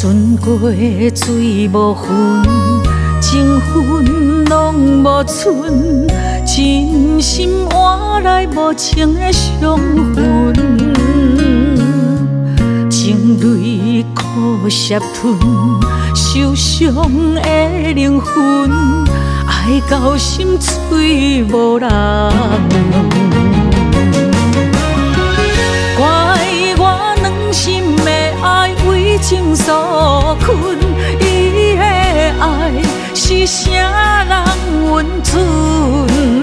船过水无痕，情分拢无剩，真心换来无情的伤痕。情泪苦涩吞，受伤的灵魂，爱到心碎无人问。 情所困，伊的爱是啥人温存？恋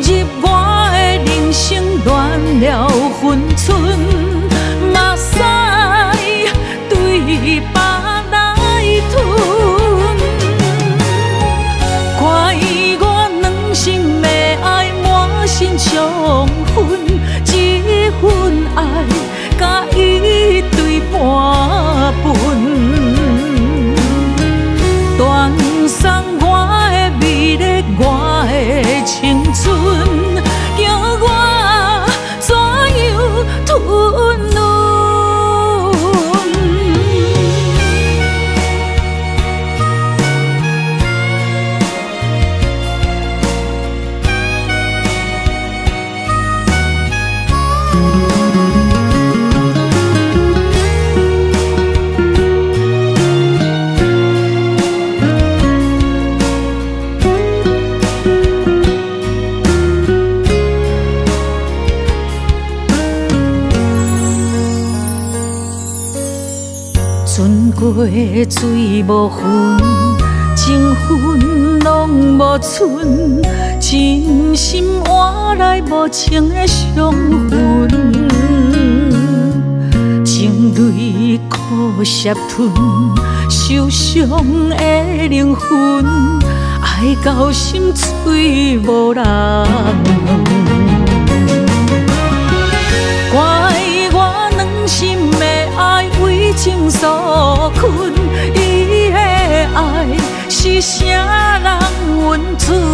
入我的人生，乱了分寸，哪使对别来吞？怪我软心的爱，满身伤痕，这份爱。 甲伊对半分，断送我的美丽，我的青春，叫我怎样吞忍？船过水无痕，情分拢无剩，真心换来无情的伤痕。情泪苦涩吞，受伤的灵魂，爱到心碎无人问。 情所困，伊的爱是啥人温存？恋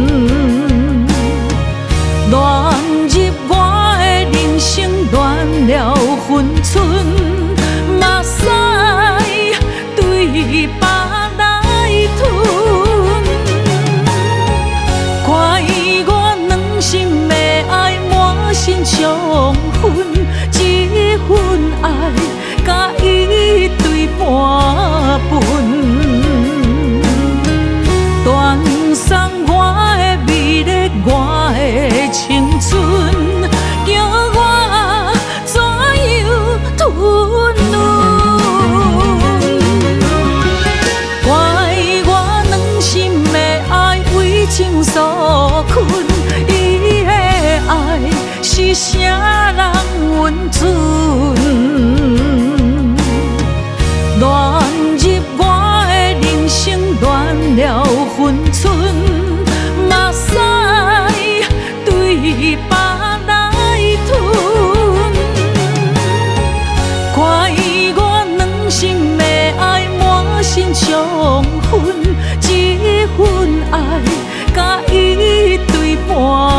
入我的人生，乱了分寸，哪使对别来吞？怪我软心的爱，满身伤痕，这份爱。 甲伊对半分，断送我的美丽，我的青春，叫我怎样吞忍？怪我软心的爱，为情所困，伊的爱是啥人温存？ 了分寸，哪使对别来吞？怪我软心的爱，满身伤痕，这份爱，甲伊对半。